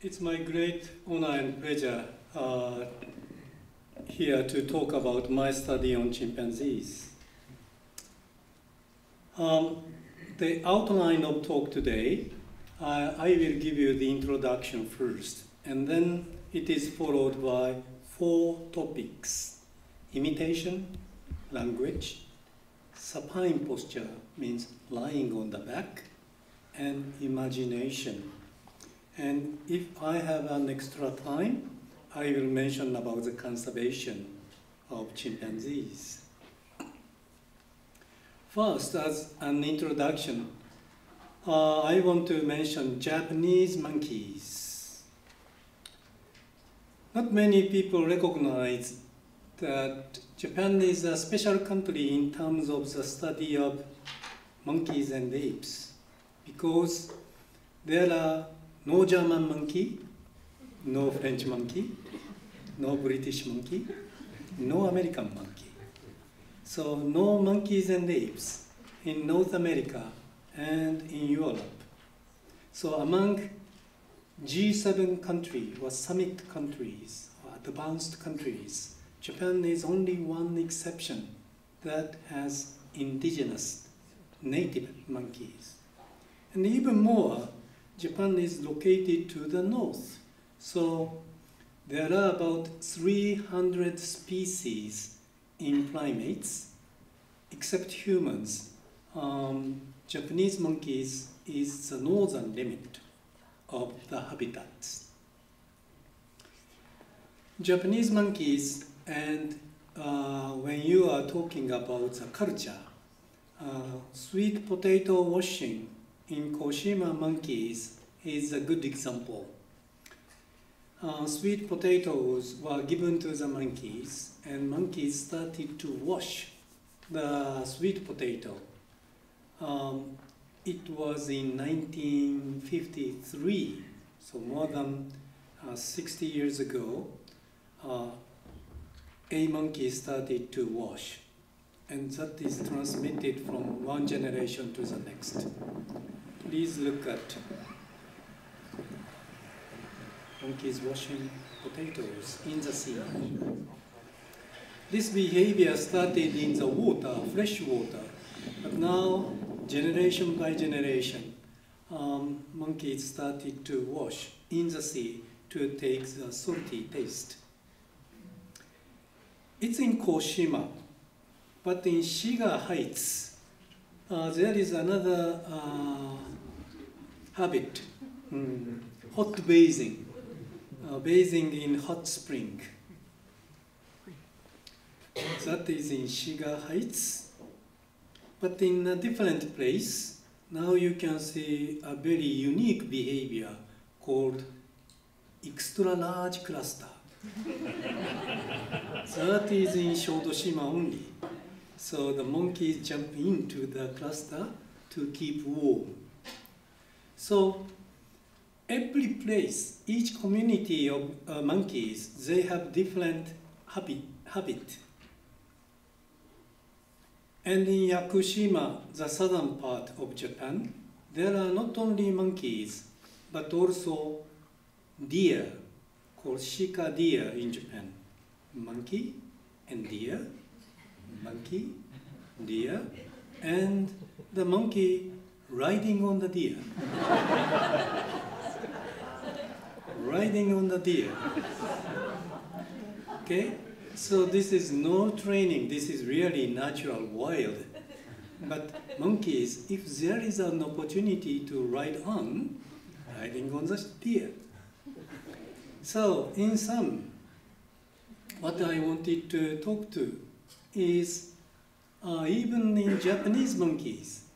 It's my great honor and pleasure here to talk about my study on chimpanzees. The outline of talk today, I will give you the introduction first, and then it is followed by 4 topics: imitation, language, supine posture, means lying on the back, and imagination. And if I have an extra time, I will mention about the conservation of chimpanzees. First, as an introduction, I want to mention Japanese monkeys. Not many people recognize that Japan is a special country in terms of the study of monkeys and apes, because there are no German monkey, no French monkey, no British monkey, no American monkey. So no monkeys and apes in North America and in Europe. So among G7 countries or summit countries, or advanced countries, Japan is only one exception that has indigenous native monkeys. And even more, Japan is located to the north, so there are about 300 species in primates. Except humans, Japanese monkeys is the northern limit of the habitats. Japanese monkeys, and when you are talking about the culture, sweet potato washing in Koshima monkeys is a good example. Sweet potatoes were given to the monkeys, and monkeys started to wash the sweet potato. It was in 1953, so more than 60 years ago, a monkey started to wash, and that is transmitted from one generation to the next. Please look at monkeys washing potatoes in the sea. This behavior started in the water, fresh water, but now, generation by generation, monkeys started to wash in the sea to take the salty taste. It's in Koshima, but in Shiga Heights, there is another habit, hot bathing, bathing in hot spring. That is in Shiga Heights, but in a different place, now you can see a very unique behavior called extra large cluster. That is in Shodoshima only. So the monkeys jump into the cluster to keep warm. So every place, each community of monkeys, they have different habit. And in Yakushima, the southern part of Japan, there are not only monkeys, but also deer, called shika deer in Japan. Monkey and deer, monkey, deer, and the monkey riding on the deer. Riding on the deer. Okay? So this is no training, this is really natural, wild. But monkeys, if there is an opportunity to ride on, riding on the deer. So in sum, what I wanted to talk to is even in Japanese monkeys,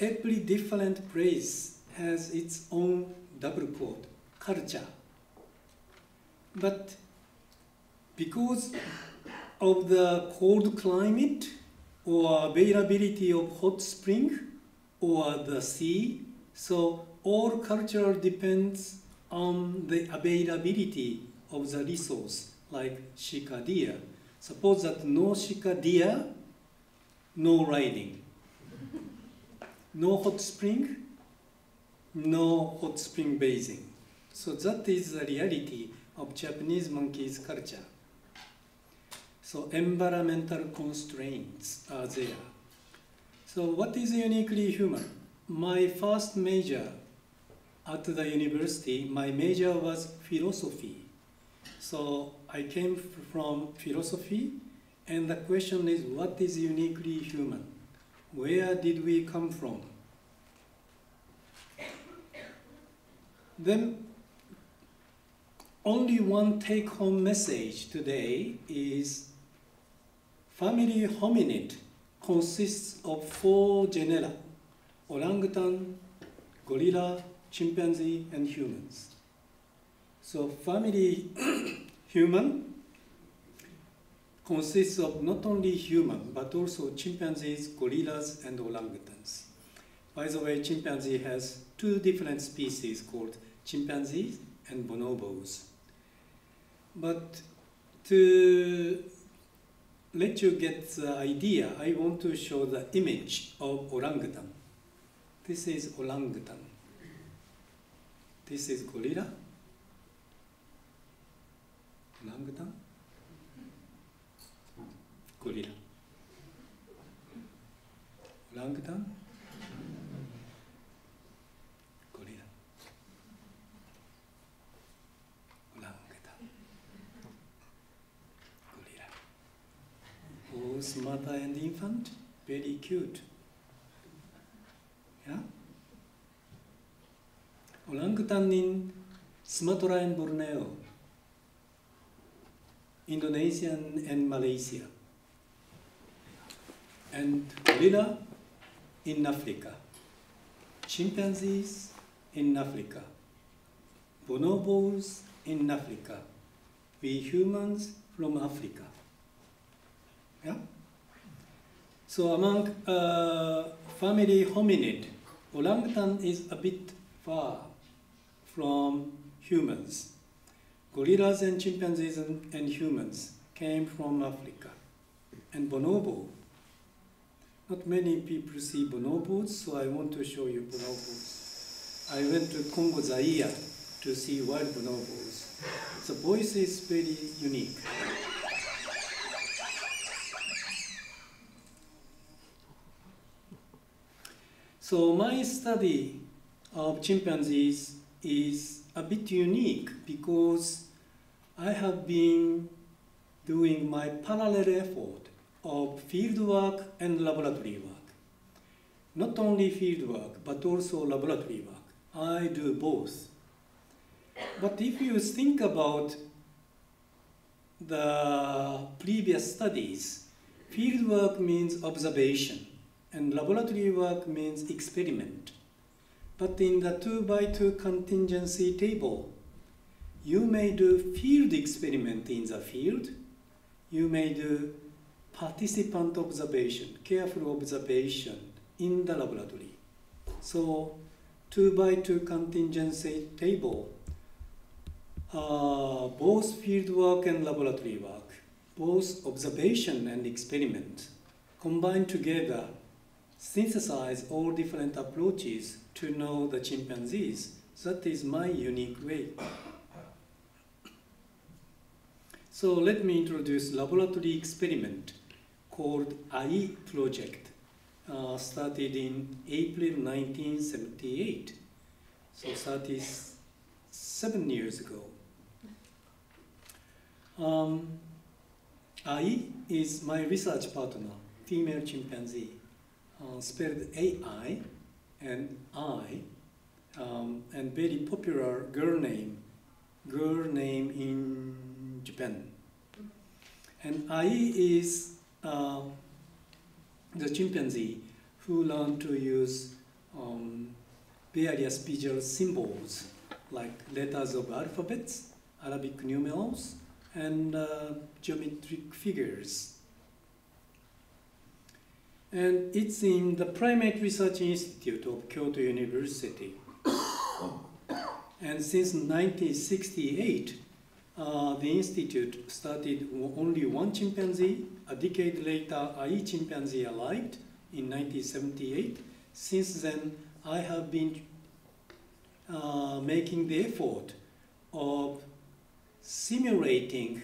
every different place has its own double quote, culture. But because of the cold climate or availability of hot spring or the sea, so all culture depends on the availability of the resource, like shika deer. Suppose that no shika deer, no riding. No hot spring, no hot spring bathing. So that is the reality of Japanese monkeys' culture. So environmental constraints are there. So what is uniquely human? My first major at the university, my major was philosophy. So I came from philosophy, and the question is, what is uniquely human? Where did we come from? Then only one take-home message today is family hominid consists of 4 genera: orangutan, gorilla, chimpanzee, and humans. So family human consists of not only human, but also chimpanzees, gorillas, and orangutans. By the way, chimpanzee has 2 different species called chimpanzees and bonobos. But to let you get the idea, I want to show the image of orangutan. This is orangutan. This is gorilla. Orangutan. Gorilla. Orangutan. Gorilla. Orangutan. Gorilla. Both mother and infant, very cute. Yeah? Orangutan in Sumatra and Borneo, Indonesia and Malaysia, and gorilla in Africa, chimpanzees in Africa, bonobos in Africa, we humans from Africa. Yeah? So among family hominid, orangutan is a bit far from humans. Gorillas and chimpanzees and humans came from Africa. And bonobo. Not many people see bonobos, so I want to show you bonobos. I went to Congo Zaire to see wild bonobos. The voice is very unique. So my study of chimpanzees is a bit unique because I have been doing my parallel effort of field work and laboratory work. Not only field work, but also laboratory work. I do both. But if you think about the previous studies, field work means observation, and laboratory work means experiment. But in the 2x2 contingency table, you may do field experiment in the field. You may do participant observation, careful observation in the laboratory. So 2x2 contingency table, both field work and laboratory work, both observation and experiment combined together synthesize all different approaches to know the chimpanzees. That is my unique way. So let me introduce laboratory experiment called Ai project, started in April 1978, so 37 years ago. Ai is my research partner, female chimpanzee, spelled AI and I, and very popular girl name in Japan. And Ai is the chimpanzee who learned to use various visual symbols like letters of alphabets, Arabic numerals, and geometric figures. And it's in the Primate Research Institute of Kyoto University. And since 1968, the institute started only 1 chimpanzee. A decade later, Ai chimpanzee arrived in 1978. Since then, I have been making the effort of simulating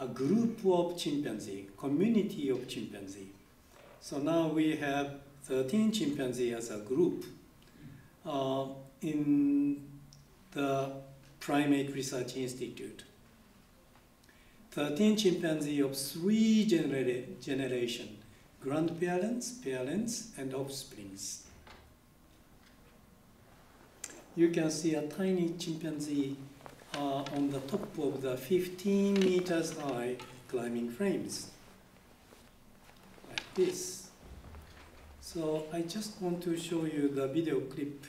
a group of chimpanzee, community of chimpanzee. So now we have 13 chimpanzees as a group. In the Primate Research Institute, 13 chimpanzees of three generations, grandparents, parents, and offsprings. You can see a tiny chimpanzee on the top of the 15 meters high climbing frames, like this. So I just want to show you the video clip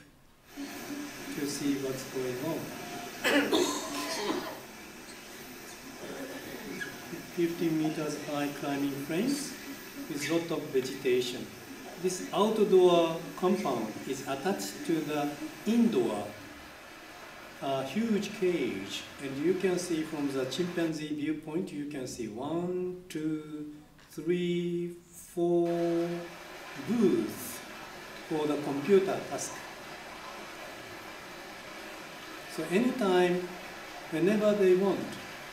to see what's going on. 15 meters high climbing frames with lot of vegetation. This outdoor compound is attached to the indoor huge cage, and you can see from the chimpanzee viewpoint, you can see 1, 2, 3, 4 booths for the computer task. So anytime, whenever they want,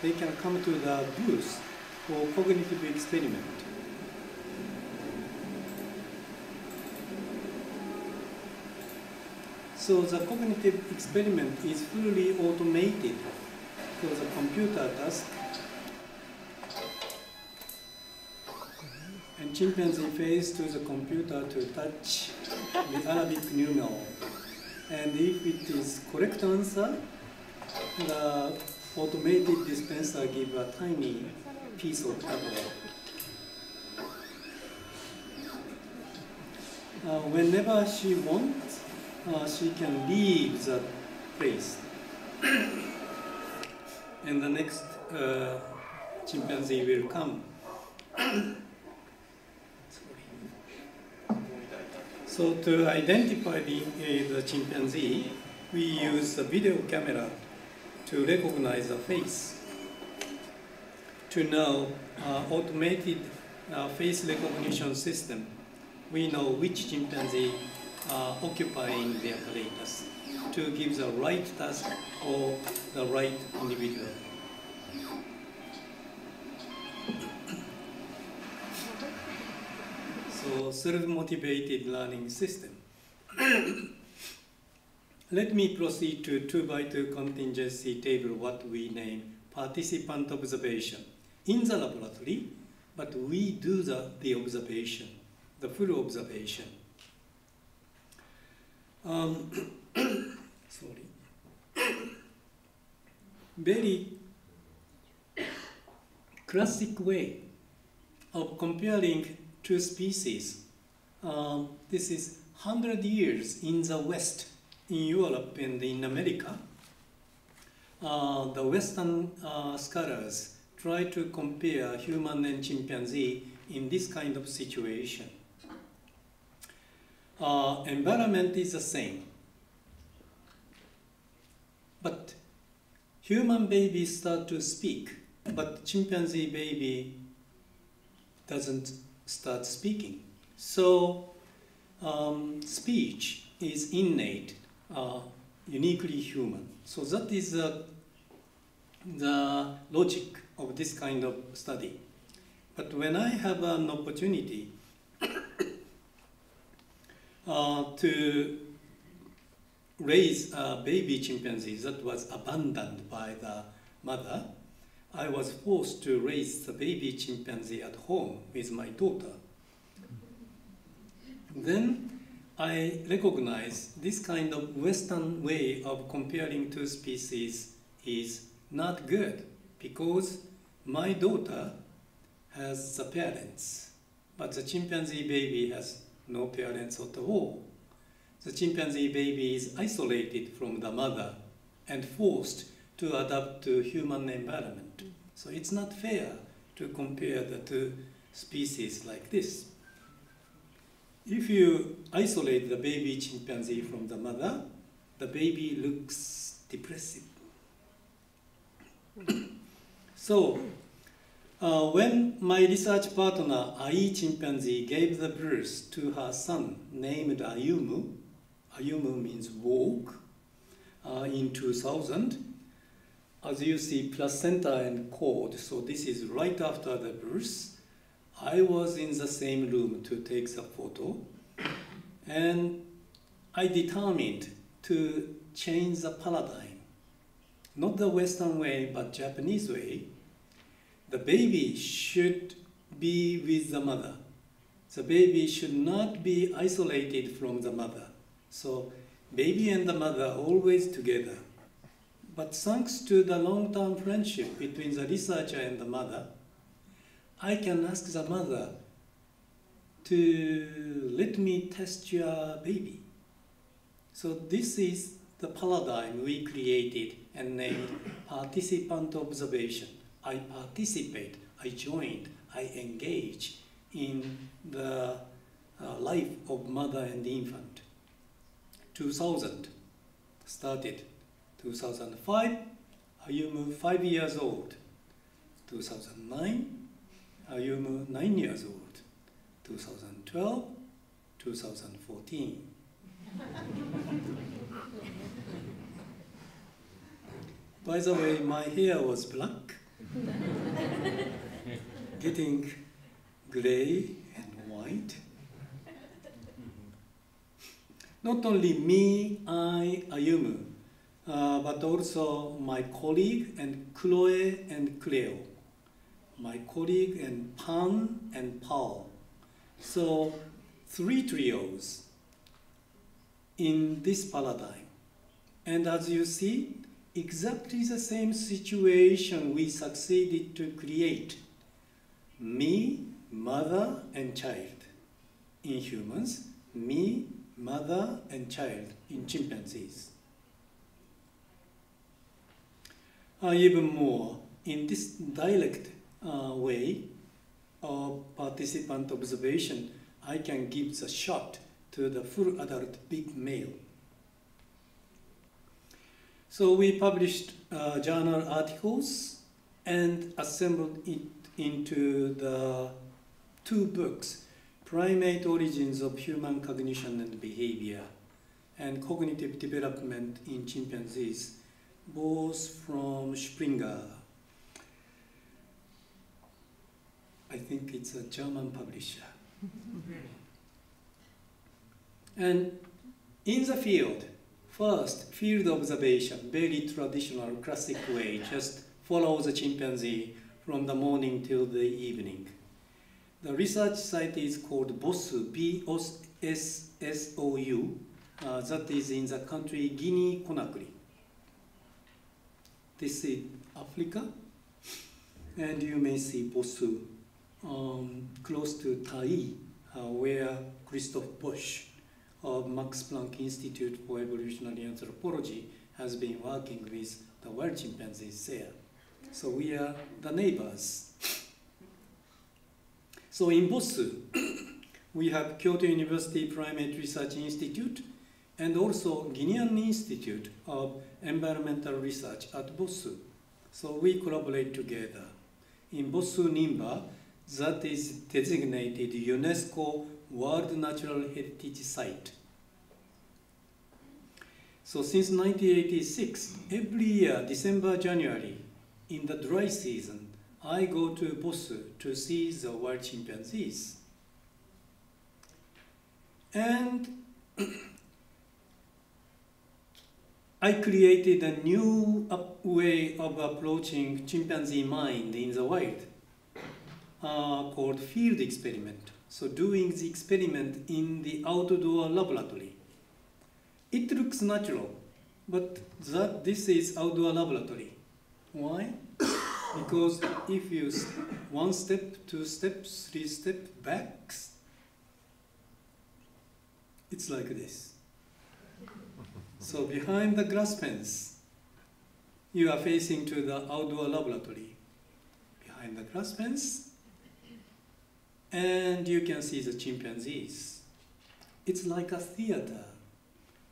they can come to the booth for cognitive experiment. So the cognitive experiment is fully automated for the computer task. And chimpanzee face to the computer to touch the Arabic numeral. And if it is correct answer, the automated dispenser gives a tiny piece of paper. Whenever she wants, she can leave the place. And the next chimpanzee will come. So to identify the chimpanzee, we use the video camera to recognize the face. To know automated face recognition system, we know which chimpanzee are occupying the apparatus to give the right task or the right individual. So self-motivated learning system. Let me proceed to 2x2 contingency table, what we name participant observation in the laboratory, but we do the observation, the full observation. Very classic way of comparing two species. This is 100 years in the West, in Europe and in America. The Western scholars try to compare human and chimpanzee in this kind of situation. Environment is the same. But human babies start to speak, but chimpanzee baby doesn't start speaking. So speech is innate, uniquely human. So that is the logic of this kind of study. But when I have an opportunity to raise a baby chimpanzee that was abandoned by the mother, I was forced to raise the baby chimpanzee at home with my daughter. Then I recognize this kind of Western way of comparing two species is not good, because my daughter has the parents, but the chimpanzee baby has no parents at all. The chimpanzee baby is isolated from the mother and forced to adapt to human environment. So it's not fair to compare the two species like this. If you isolate the baby chimpanzee from the mother, the baby looks depressive. So, when my research partner, Ai chimpanzee, gave the birth to her son named Ayumu, Ayumu means walk, in 2000, as you see, placenta and cord, so this is right after the birth. I was in the same room to take the photo, and I determined to change the paradigm. Not the Western way, but Japanese way. The baby should be with the mother. The baby should not be isolated from the mother. So baby and the mother always together. But thanks to the long-term friendship between the researcher and the mother, I can ask the mother to let me test your baby. So this is the paradigm we created and named participant observation. I participate, I joined, I engage in the life of mother and infant. 2000 started. 2005, Ayumu 5 years old. 2009, Ayumu 9 years old. 2012, 2014. By the way, my hair was black, getting gray and white. Not only me, I, Ayumu, but also my colleague and Chloe and Cleo, my colleague and Pan and Paul. So 3 trios in this paradigm. And as you see, exactly the same situation we succeeded to create. Me, mother, and child in humans. Me, mother, and child in chimpanzees. Even more, in this direct way of participant observation, I can give the shot to the full adult big male. So we published journal articles and assembled it into the 2 books, Primate Origins of Human Cognition and Behavior and Cognitive Development in Chimpanzees, both from Springer. I think it's a German publisher. And in the field, first, field observation, very traditional, classic way, just follow the chimpanzee from the morning till the evening. The research site is called Bossou, B-O-S-S-O-U, that is in the country Guinea-Conakry. This is Africa, and you may see Bossou close to Tai, where Christoph Bosch of Max Planck Institute for Evolutionary Anthropology has been working with the wild chimpanzees there. So we are the neighbors. So in Bossou, we have Kyoto University Primate Research Institute and also Guinean Institute of Environmental Research at Bossou. So we collaborate together. In Bossou-Nimba, that is designated UNESCO World Natural Heritage Site. So since 1986, every year, December, January, in the dry season, I go to Bossou to see the wild chimpanzees. And I created a new way of approaching chimpanzee mind in the wild called field experiment. So doing the experiment in the outdoor laboratory. It looks natural, but this is outdoor laboratory. Why? Because if you 1 step, 2 steps, 3 steps back, it's like this. So behind the grass fence, you are facing to the outdoor laboratory. Behind the grass fence, and you can see the chimpanzees. It's like a theater.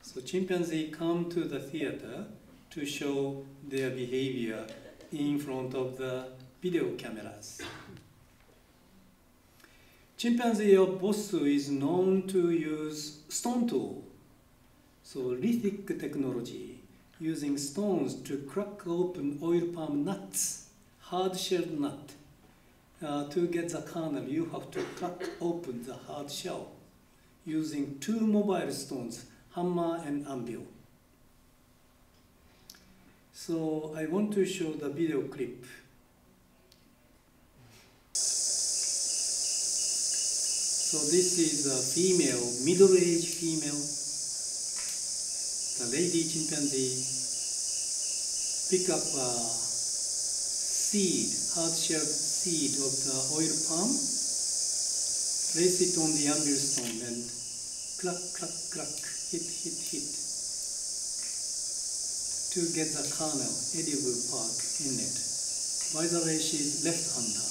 So chimpanzees come to the theater to show their behavior in front of the video cameras. Chimpanzee of Bossou is known to use stone tool, so lithic technology, using stones to crack open oil palm nuts, hard-shelled nut. To get the kernel, you have to crack open the hard shell using two mobile stones, hammer and anvil. So I want to show the video clip. So this is a female, middle-aged female, the lady chimpanzee, pick up a seed, hard-shelled seed of the oil palm, place it on the anvil stone and clack, clack, clack, hit, hit, hit, to get the kernel, edible part in it. By the way, she's left-hander.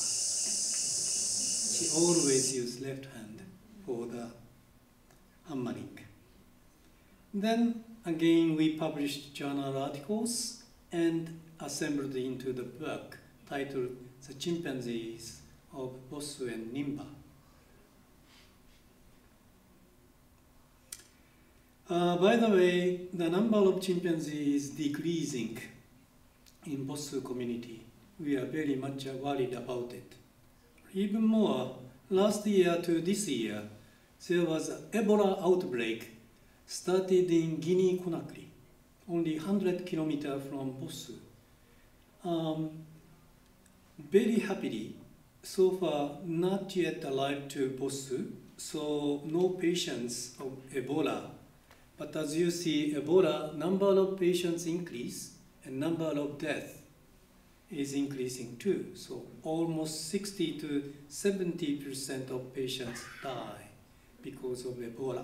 She always uses left hand for the hammering. Then again, we published journal articles and assembled into the book titled The Chimpanzees of Bossou and Nimba. By the way, the number of chimpanzees is decreasing in Bossou community. We are very much worried about it. Even more, last year to this year, there was an Ebola outbreak started in Guinea-Conakry, only 100 kilometers from Bossou. Very happily, so far not yet alive to Bossou, so no patients of Ebola. But as you see, Ebola number of patients increase and number of deaths is increasing too. So almost 60 to 70% of patients die because of Ebola.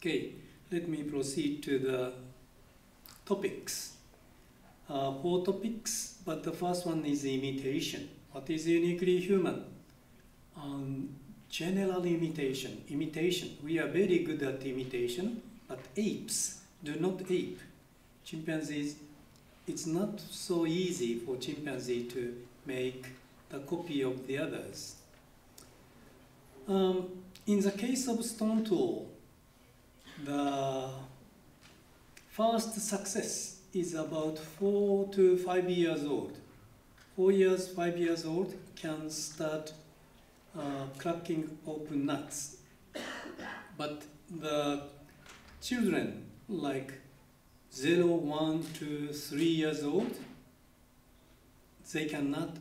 Okay, let me proceed to the topics. 4 topics, but the first one is imitation. What is uniquely human? General imitation. We are very good at imitation, but apes do not ape. Chimpanzees, it's not so easy for chimpanzee to make the copy of the others. In the case of stone tool, the first success is about 4 to 5 years old. 5 years old can start cracking open nuts. But the children like 0, 1, 2, 3 years old, they cannot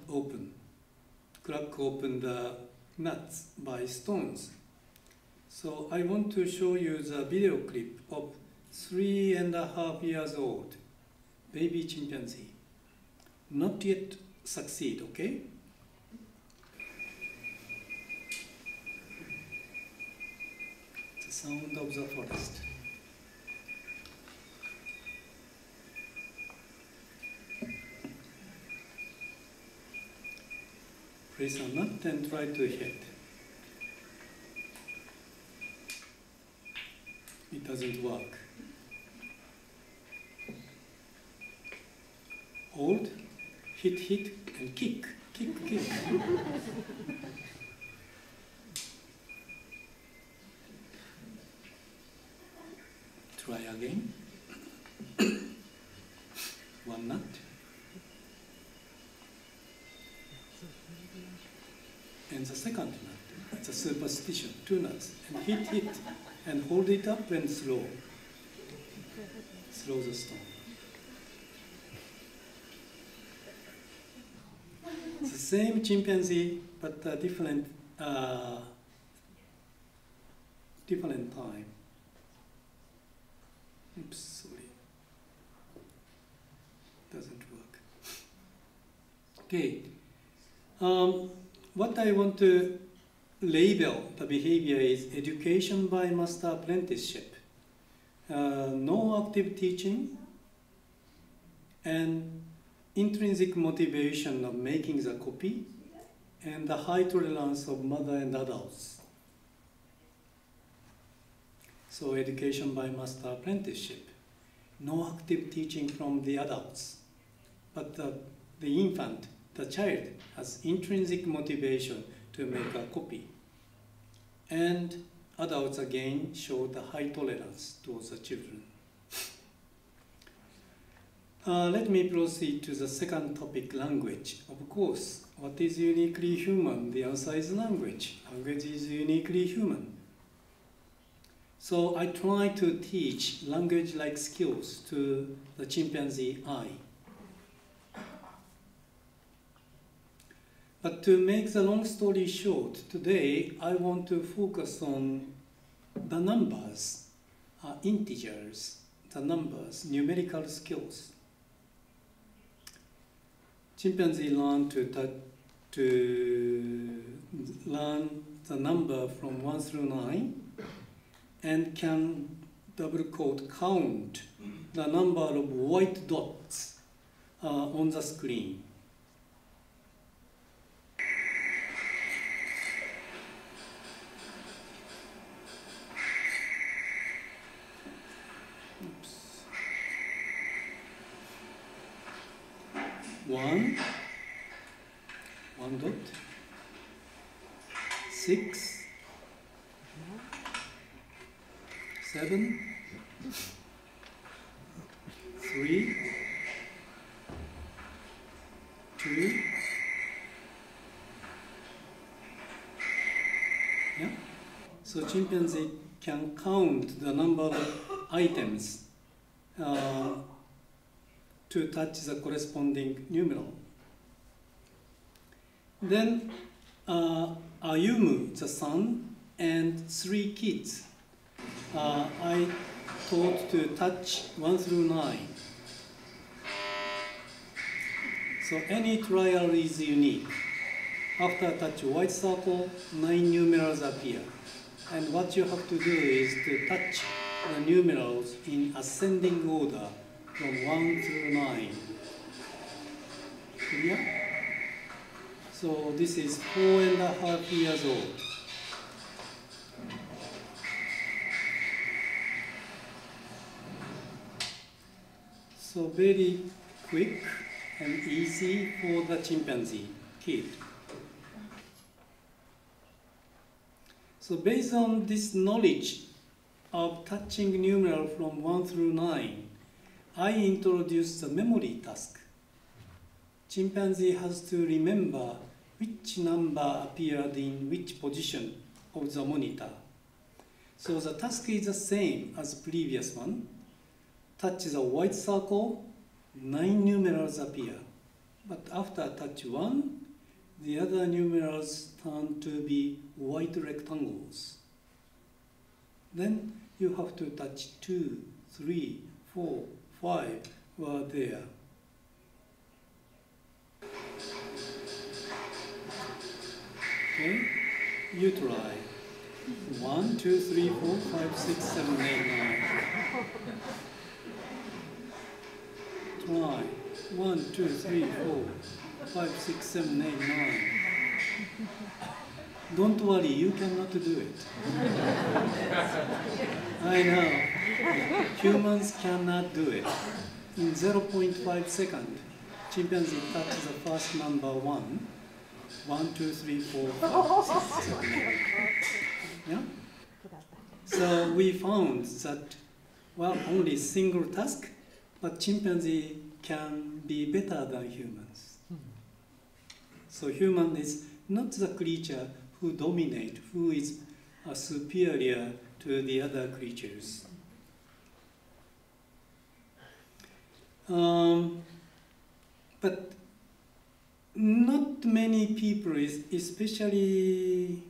crack open the nuts by stones. So I want to show you the video clip of 3.5 years old baby chimpanzee. Not yet succeed, okay? The sound of the forest. Place a nut and try to hit. It doesn't work. Hold, hit, hit, and kick, kick, kick. Try again. One nut. And the second nut, it's a superstition, 2 nuts, and hit, hit, and hold it up and throw. Throw the stone. The same chimpanzee, but a different time. Oops, sorry. Doesn't work. Okay. What I want to label the behavior is education by master apprenticeship, no active teaching, and intrinsic motivation of making the copy, and the high tolerance of mother and adults. So education by master apprenticeship, no active teaching from the adults, but the infant, the child has intrinsic motivation to make a copy. And adults again show the high tolerance towards the children. Let me proceed to the second topic, language. Of course, what is uniquely human? The answer is language. Language is uniquely human. So I try to teach language-like skills to the chimpanzee Ai. But to make the long story short, today I want to focus on the numbers, integers, the numbers, numerical skills. Chimpanzee learn to learn the number from 1 through 9 and can count the number of white dots on the screen. Oops. 1, 1 dot, 6, 7, 3, 2, yeah. So chimpanzee can count the number of items to touch the corresponding numeral. Then Ayumu, the son, and 3 kids I taught to touch 1 through 9. So any trial is unique. After touch white circle, 9 numerals appear. And what you have to do is to touch the numerals in ascending order from 1 through 9. Clear? So this is 4.5 years old. So very quick and easy for the chimpanzee kid. So based on this knowledge of touching numeral from 1 through 9, I introduced the memory task. Chimpanzee has to remember which number appeared in which position of the monitor. So the task is the same as the previous one. Touch the white circle, 9 numerals appear. But after touch 1, the other numerals turn to be white rectangles. Then you have to touch 2, 3, 4, 5 were there. Okay, you try. 1, 2, 3, 4, 5, 6, 7, 8, 9. Try. 1, 2, 3, 4, 5, 6, 7, 8, 9. Don't worry, you cannot do it. I know. Humans cannot do it. In 0.5 seconds, chimpanzee touches the first number 1. 1, 2, 3, 4, 5, 6, 7, 8. Yeah? So we found that, well, only single task, but chimpanzee can be better than humans. So human is not the creature who dominates, who is superior to the other creatures. But not many people, especially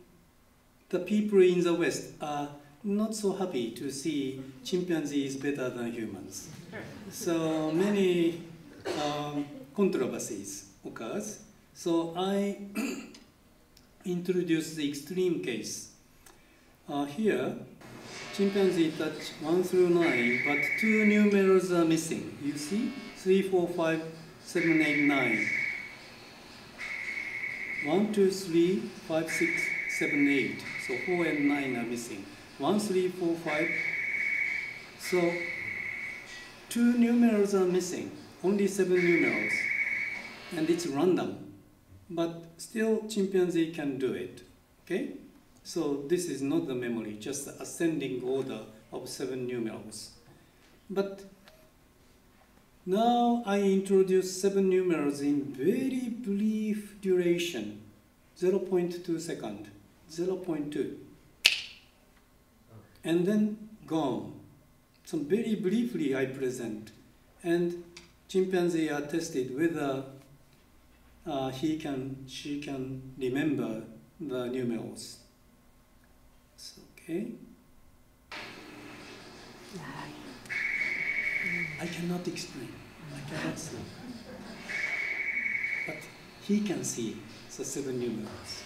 the people in the West, are not so happy to see chimpanzees better than humans. So many controversies occur. So I introduced the extreme case. Here, chimpanzee touch 1 through 9, but 2 numerals are missing. You see? 3, 4, 5, 7, 8, 9. 1, 2, 3, 5, 6, 7, 8. So 4 and 9 are missing. 1, 3, 4, 5. So 2 numerals are missing. Only 7 numerals. And it's random. But still chimpanzee can do it. Okay? So this is not the memory, just the ascending order of 7 numerals. But Now I introduce 7 numerals in very brief duration, 0.2 second, 0.2, and then gone. So very briefly I present, and chimpanzees are tested whether she can remember the numerals. It's okay. I cannot explain. I cannot see. But he can see the 7 numerals.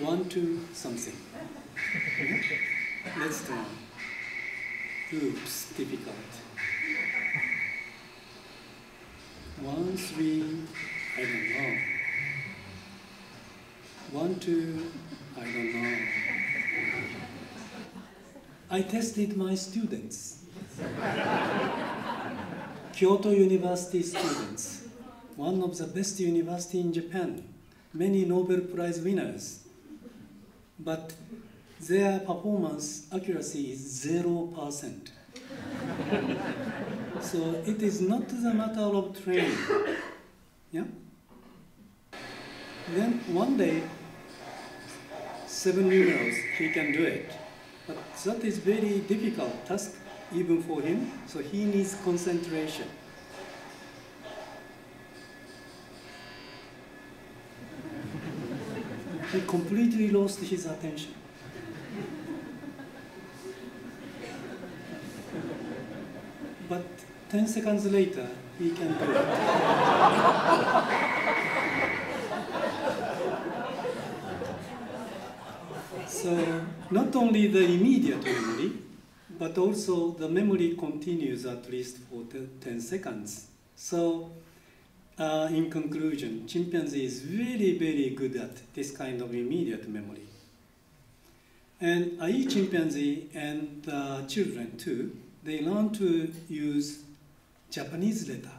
1, 2, something. Let's try. Oops, difficult. 1, 3, I don't know. 1, 2, I don't know. I tested my students, Kyoto University students, one of the best university in Japan, many Nobel Prize winners, but their performance accuracy is 0%. So it is not the matter of training. Yeah? Then one day, 7 numerals, he can do it. But that is very difficult task, even for him, so he needs concentration. He completely lost his attention. But 10 seconds later, he can do it. So, not only the immediate memory, but also the memory continues at least for 10 seconds. So, in conclusion, chimpanzee is very, very good at this kind of immediate memory. And Ai chimpanzee and children too, they learn to use Japanese letter.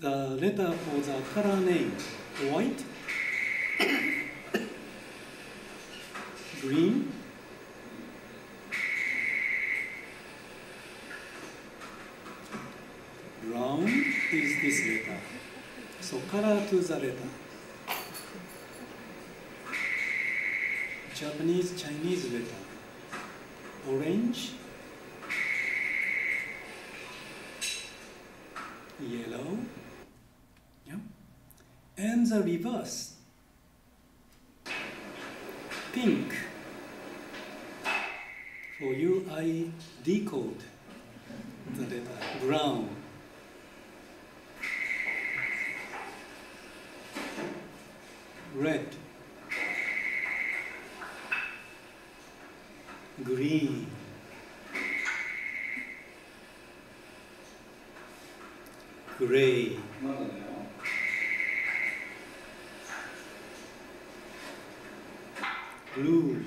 The letter for the color name, white, green, brown is this letter. So color to the letter. Japanese, Chinese letter. Orange, yellow, yeah. And the reverse. Pink. For you, I decode the letter. Brown. Red. Green, gray, blue.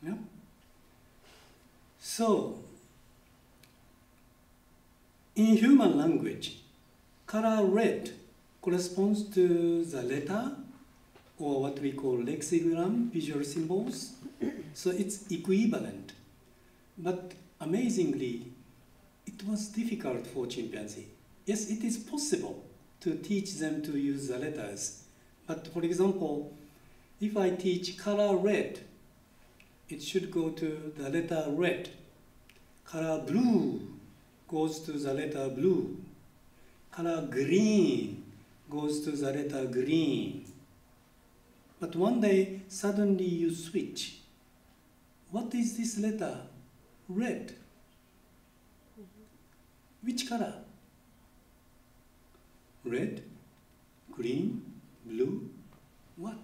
Yeah. So, in human language, color red corresponds to the letter or what we call lexigram, visual symbols. So it's equivalent. But amazingly, it was difficult for chimpanzee. Yes, it is possible to teach them to use the letters. But for example, if I teach color red, it should go to the letter red. Color blue goes to the letter blue. Color green goes to the letter green. But one day, suddenly you switch. What is this letter? Red. Which color? Red, green, blue, what?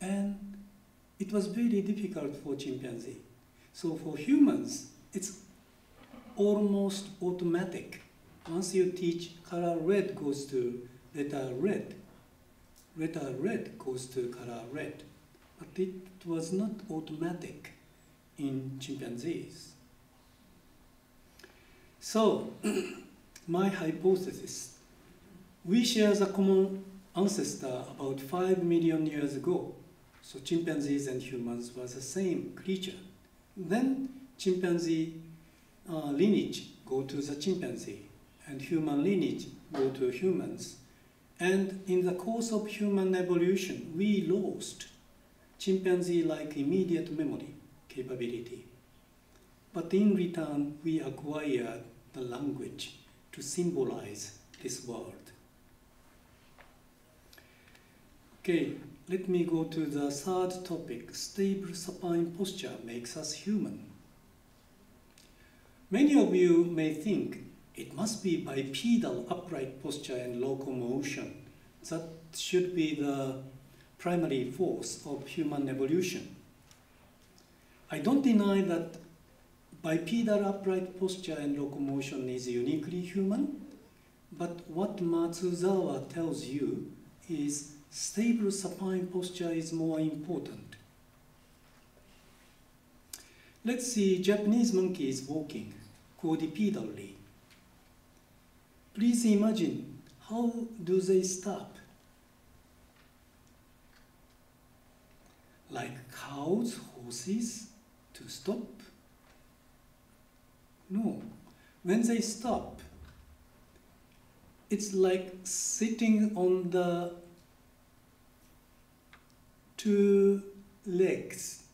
And it was very difficult for chimpanzee. So for humans, it's almost automatic. Once you teach color red goes to letter red, letter red goes to color red, but it was not automatic in chimpanzees. So, my hypothesis, we share the common ancestor about 5 million years ago. So chimpanzees and humans were the same creature. Then chimpanzee lineage go to the chimpanzee, and human lineage go to humans. And in the course of human evolution, we lost chimpanzee-like immediate memory capability. But in return, we acquired the language to symbolize this world. Okay, let me go to the third topic. Stable supine posture makes us human. Many of you may think it must be bipedal upright posture and locomotion that should be the primary force of human evolution. I don't deny that bipedal upright posture and locomotion is uniquely human, but what Matsuzawa tells you is stable supine posture is more important. Let's see Japanese monkeys walking quadrupedally. Please imagine, how do they stop? Like cows, horses, to stop? No. When they stop, it's like sitting on the two legs.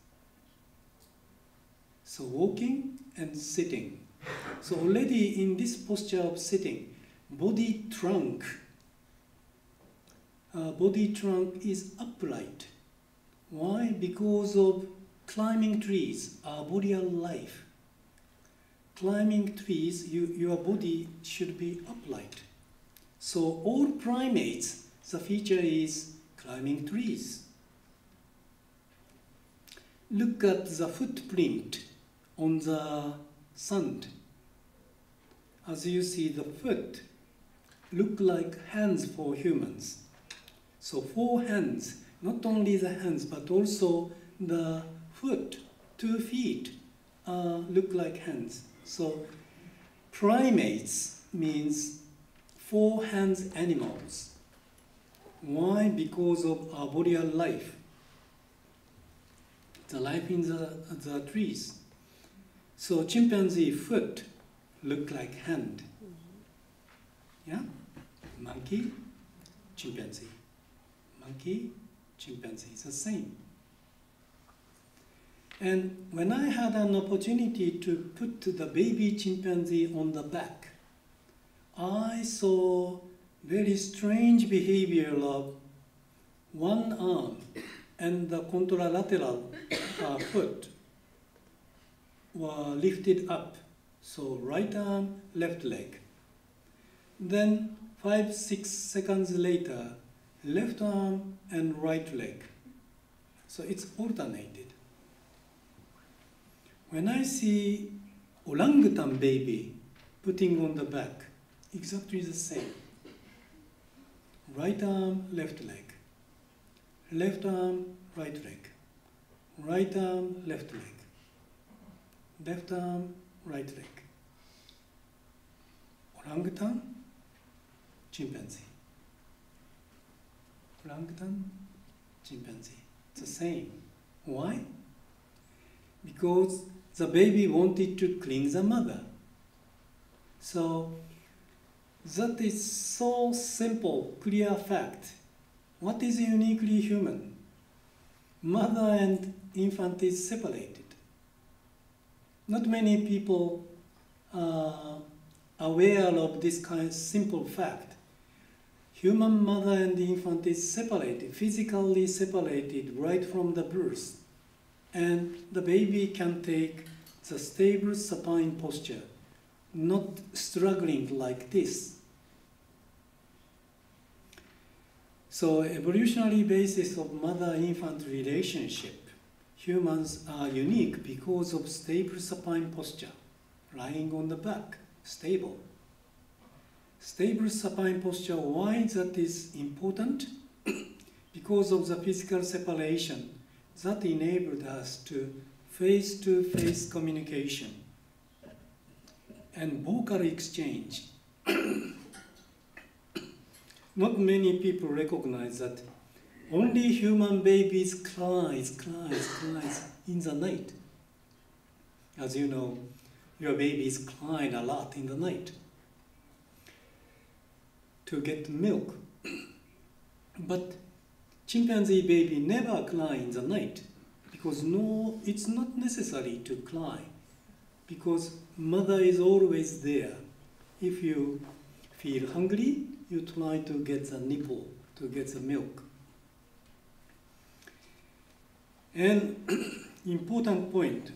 So walking and sitting. So already in this posture of sitting, body trunk is upright. Why? Because of climbing trees, arboreal life. Climbing trees, your body should be upright. So all primates, the feature is climbing trees. Look at the footprint on the sand. As you see, the foot look like hands for humans. So four hands, not only the hands, but also the foot, 2 feet, look like hands. So primates means four hands animals. Why? Because of arboreal life, the life in the trees. So chimpanzee foot look like hand. Yeah? Monkey, chimpanzee. Monkey, chimpanzee, it's the same. And when I had an opportunity to put the baby chimpanzee on the back, I saw very strange behavior of one arm and the contralateral foot were lifted up. So right arm, left leg. Then 5-6 seconds later, left arm and right leg. So it's alternated. When I see orangutan baby putting on the back, exactly the same. Right arm, left leg. Left arm, right leg. Right arm, left leg. Left arm, right leg. Orangutan, chimpanzee. Orangutan, chimpanzee. It's the same. Why? Because the baby wanted to cling the mother. So that is so simple, clear fact. What is uniquely human? Mother and infant is separated. Not many people are aware of this kind of simple fact. Human mother and infant is separated, physically separated right from the birth. And the baby can take the stable supine posture, not struggling like this. So evolutionary basis of mother-infant relationship, humans are unique because of stable supine posture, lying on the back, stable. Stable supine posture, why that is important? Because of the physical separation that enabled us to face-to-face communication and vocal exchange. not many people recognize that only human babies cries in the night. As you know, your babies cried a lot in the night to get milk. But chimpanzee baby never cry in the night because it's not necessary to cry because mother is always there. If you feel hungry, you try to get the nipple, to get the milk. And important point,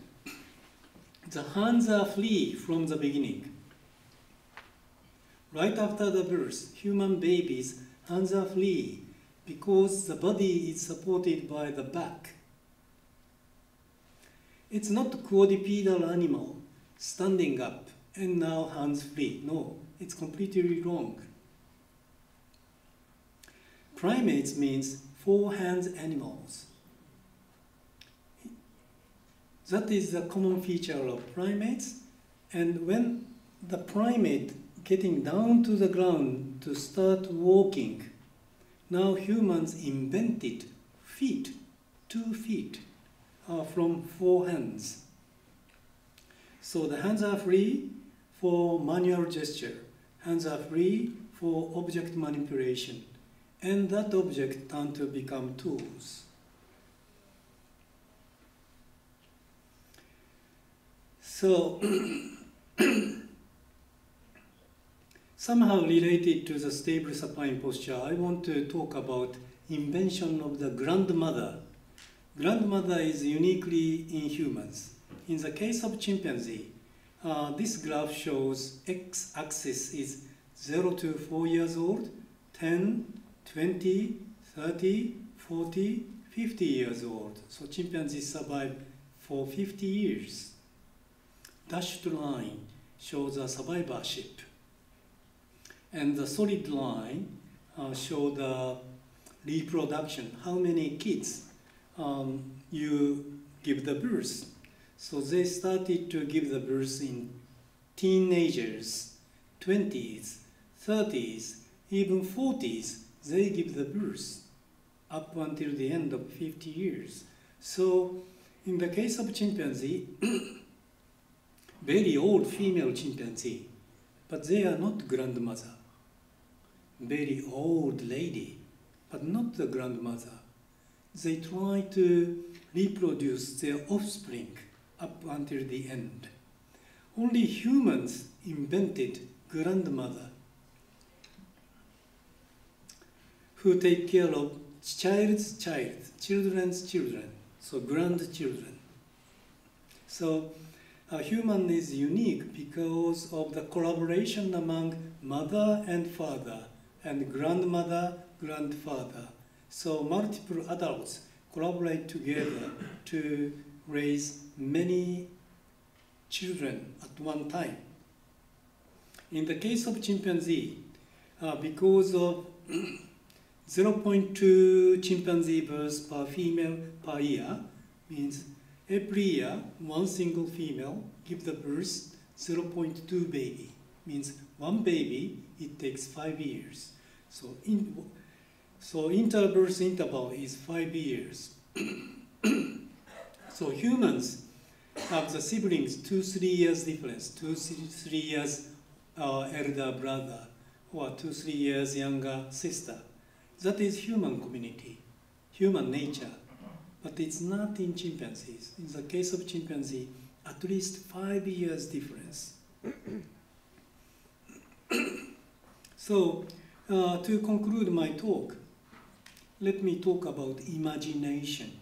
the hands are free from the beginning. Right after the birth, human babies' hands are free because the body is supported by the back. It's not a quadrupedal animal standing up and now hands free. No, it's completely wrong. Primates means four hands animals. That is the common feature of primates. And when the primate getting down to the ground to start walking, now humans invented feet. 2 feet are from 4 hands. So the hands are free for manual gesture. Hands are free for object manipulation. And that object tend to become tools. So, somehow related to the stable supine posture, I want to talk about invention of the grandmother. Grandmother is uniquely in humans. In the case of chimpanzee, this graph shows x-axis is 0 to 4 years old, 10, 20, 30, 40, 50 years old. So chimpanzees survive for 50 years. Dashed line shows the survivorship, and the solid line shows the reproduction, how many kids you give the birth. So they started to give the birth in teenagers, 20s, 30s, even 40s, they give the birth up until the end of 50 years. So in the case of chimpanzee, very old female chimpanzee, but they are not grandmother. Very old lady, but not the grandmother. They try to reproduce their offspring up until the end. Only humans invented grandmother, who take care of child's child, children's children, so grandchildren. So, a human is unique because of the collaboration among mother and father and grandmother, grandfather. So multiple adults collaborate together to raise many children at one time. In the case of chimpanzee, because of 0.2 chimpanzee births per female per year, means every year, one single female gives the birth 0.2 baby. Means one baby, it takes 5 years. So, interbirth interval is 5 years. So humans have the siblings 2-3 years difference, 2-3 years elder brother, or 2-3 years younger sister. That is human community, human nature. But it's not in chimpanzees. In the case of chimpanzee, at least 5 years difference. So, to conclude my talk, let me talk about imagination.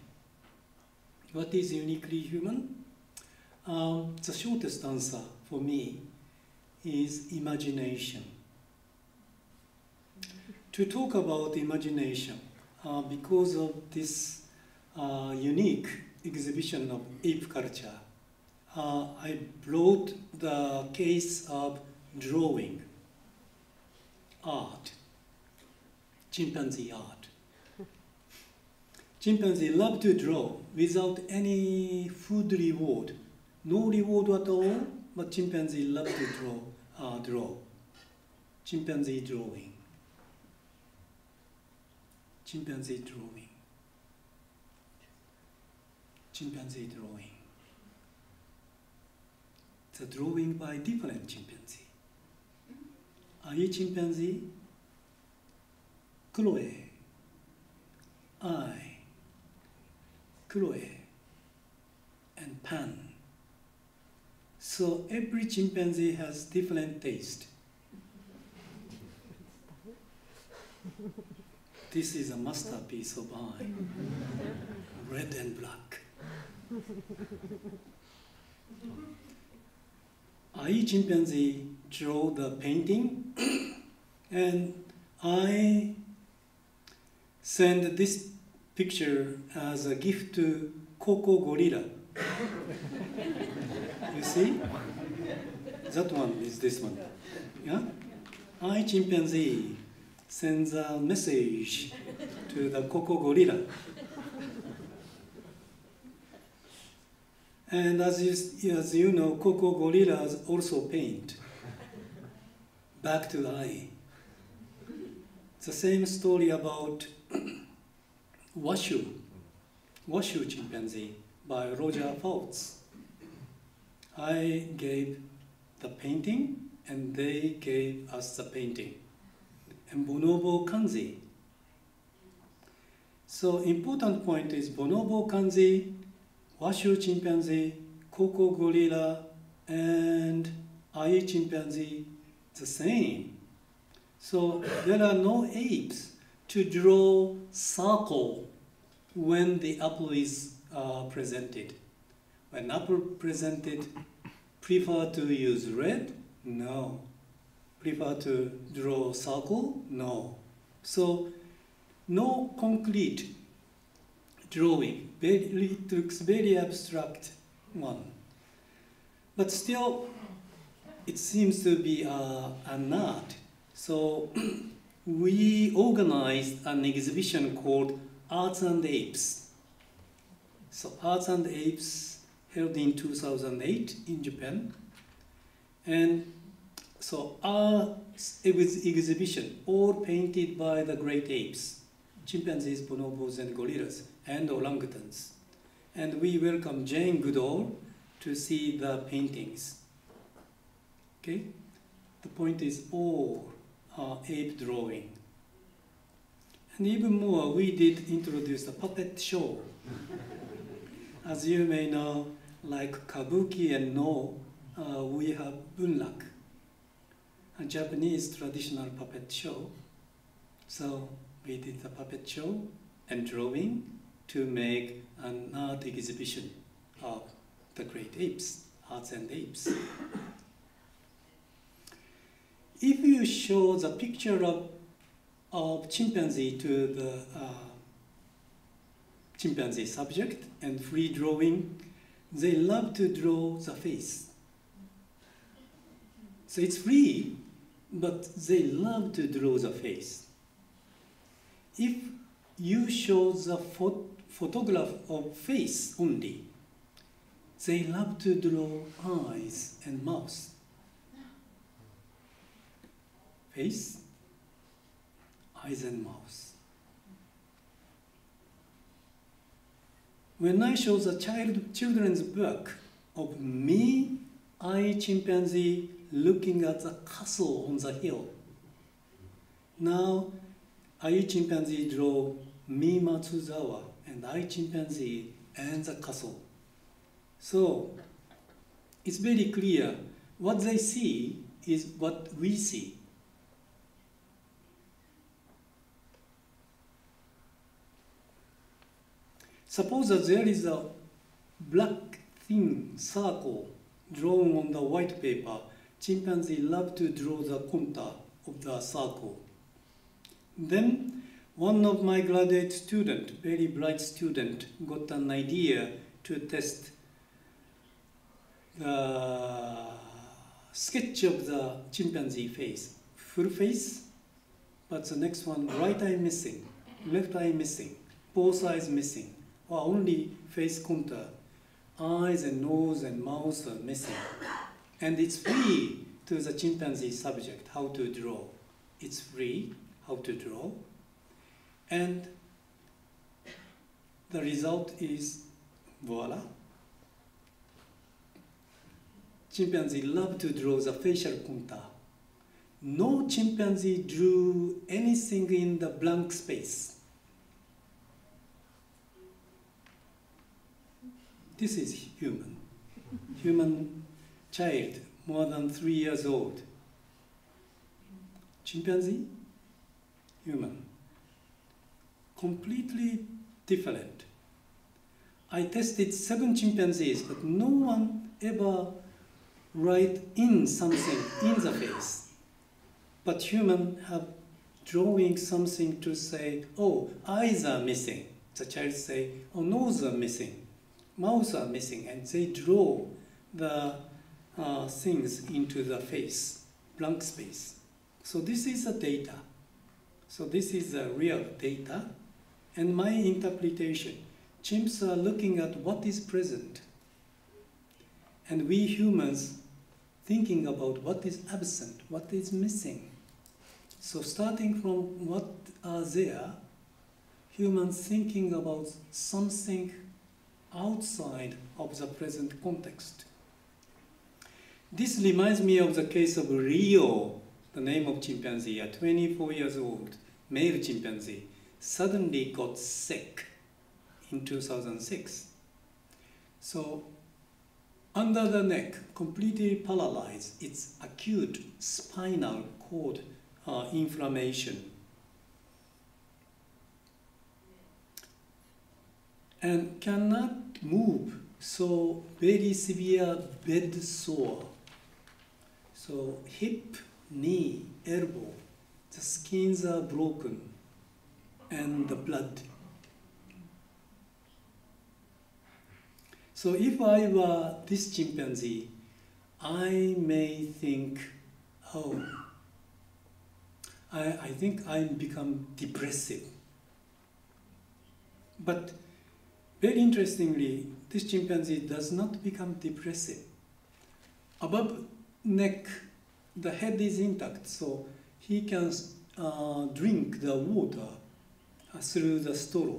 What is uniquely human? The shortest answer for me is imagination. To talk about imagination, because of this unique exhibition of ape culture, I brought the case of drawing, art, chimpanzee art. Chimpanzee love to draw without any food reward, no reward at all, but chimpanzee love to draw. Chimpanzee drawing. Chimpanzee drawing. Chimpanzee drawing. It's a drawing by different chimpanzee. Ai chimpanzee, Chloe, Ai, Chloe, and Pan. So every chimpanzee has different taste. This is a masterpiece of Ai, red and black. Ai chimpanzee drew the painting, and I sent this picture as a gift to Coco Gorilla. You see? That one is this one. Yeah? I chimpanzee sends a message to the Coco Gorilla. And as you know, Coco Gorillas also paint. Back to Ai. It's the same story about Washoe chimpanzee by Roger Fouts. I gave the painting, and they gave us the painting. And bonobo Kanzi. So important point is bonobo Kanzi, Washoe chimpanzee, Coco gorilla, and Ai chimpanzee, the same. So there are no apes to draw circle when the apple is presented. When apple presented, prefer to use red? No. Prefer to draw circle? No. So no concrete drawing. It looks very abstract one. But still, it seems to be an art. So we organized an exhibition called Arts and Apes. So Arts and Apes held in 2008 in Japan. And so it was exhibition, all painted by the great apes, chimpanzees, bonobos, and gorillas, and orangutans. And we welcome Jane Goodall to see the paintings. Okay? The point is all ape drawing. And even more, we did introduce the puppet show. As you may know, like kabuki and no, we have bunraku, a Japanese traditional puppet show. So we did the puppet show and drawing to make an art exhibition of the great apes, Arts and Apes. If you show the picture of chimpanzee to the chimpanzee subject and free drawing, they love to draw the face. So it's free, but they love to draw the face. If you show the photograph of face only, they love to draw eyes and mouth. Face, eyes and mouth. When I show the children's book of me, I chimpanzee looking at the castle on the hill. Now, I chimpanzee draw me Matsuzawa and I chimpanzee and the castle. So it's very clear what they see is what we see. Suppose that there is a black thin circle drawn on the white paper. Chimpanzee love to draw the contour of the circle. Then one of my graduate students, very bright student, got an idea to test the sketch of the chimpanzee face. Full face, but the next one, right eye missing, left eye missing, both eyes missing. Or only face contour, eyes and nose and mouth are missing. And it's free to the chimpanzee subject how to draw. It's free how to draw. And the result is, voila. Chimpanzees love to draw the facial contour. No chimpanzee drew anything in the blank space. This is human. Human child, more than 3 years old. Chimpanzee, human. Completely different. I tested 7 chimpanzees, but no one ever write in something in the face. But humans have drawing something to say, oh, eyes are missing. The child say, oh, nose are missing, mouth are missing, and they draw the things into the face, blank space. So this is the data. So this is the real data. And my interpretation, chimps are looking at what is present. And we humans thinking about what is absent, what is missing. So starting from what are there, humans thinking about something outside of the present context. This reminds me of the case of Rio, the name of chimpanzee, a 24 years old male chimpanzee, suddenly got sick in 2006. So under the neck, completely paralyzed, it's acute spinal cord inflammation. And cannot move, so very severe bed sore. So hip, knee, elbow, the skins are broken, and the blood. So if I were this chimpanzee, I may think, oh, I think I become depressive. But very interestingly, this chimpanzee does not become depressive. Above neck, the head is intact, so he can drink the water through the straw.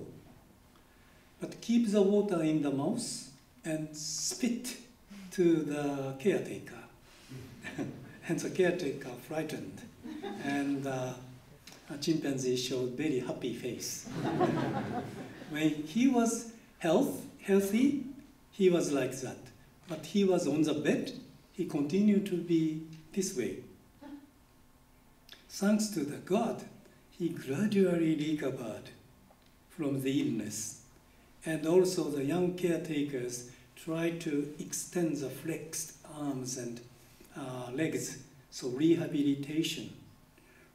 But keep the water in the mouth and spit to the caretaker. And the caretaker frightened. And a chimpanzee showed very happy face. When he was healthy, he was like that. But he was on the bed, he continued to be this way. Thanks to the God, he gradually recovered from the illness. And also the young caretakers try to extend the flexed arms and legs, so rehabilitation.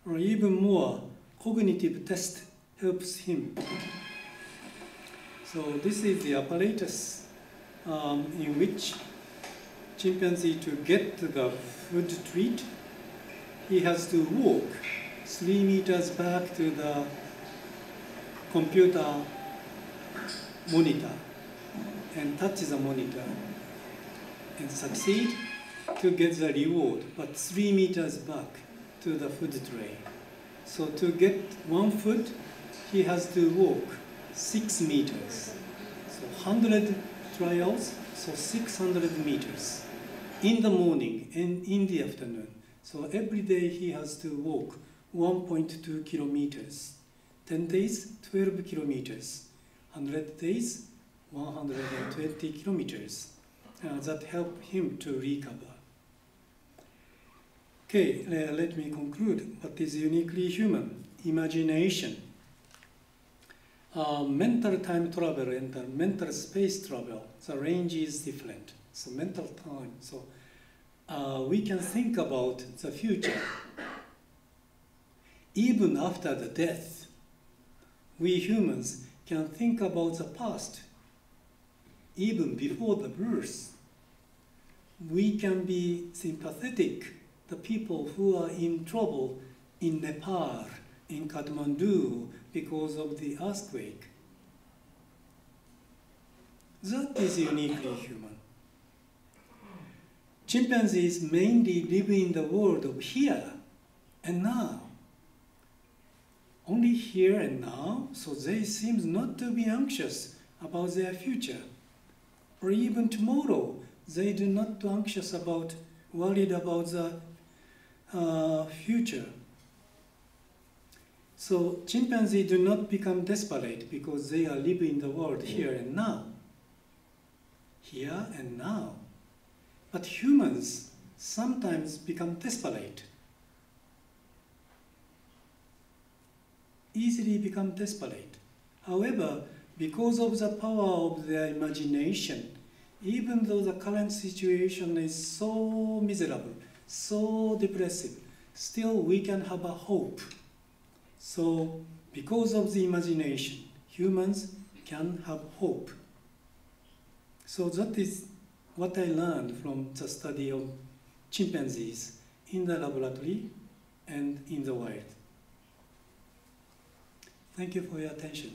Or even more, cognitive test helps him. So this is the apparatus in which chimpanzee, to get the food treat, he has to walk 3 meters back to the computer monitor and touch the monitor and succeed to get the reward, but 3 meters back to the food tray. So to get 1 foot, he has to walk 6 meters. So 100 trials, so 600 meters in the morning and in the afternoon. So every day he has to walk 1.2 kilometers. 10 days, 12 kilometers. 100 days, 120 kilometers. That helped him to recover. Okay, let me conclude. What is uniquely human? Imagination. Mental time travel and the mental space travel, the range is different. So mental time, so we can think about the future. Even after the death, we humans can think about the past. Even before the birth, we can be sympathetic to people who are in trouble in Nepal, in Kathmandu, because of the earthquake. That is uniquely human. Chimpanzees mainly live in the world of here and now. only here and now, so they seem not to be anxious about their future. Or even tomorrow, they do not anxious about, worried about the future. So chimpanzees do not become desperate because they are living in the world here and now. Here and now. But humans sometimes become desperate. Easily become desperate. However, because of the power of their imagination, even though the current situation is so miserable, so depressive, still we can have a hope. So, because of the imagination, humans can have hope. So that is what I learned from the study of chimpanzees in the laboratory and in the wild. Thank you for your attention.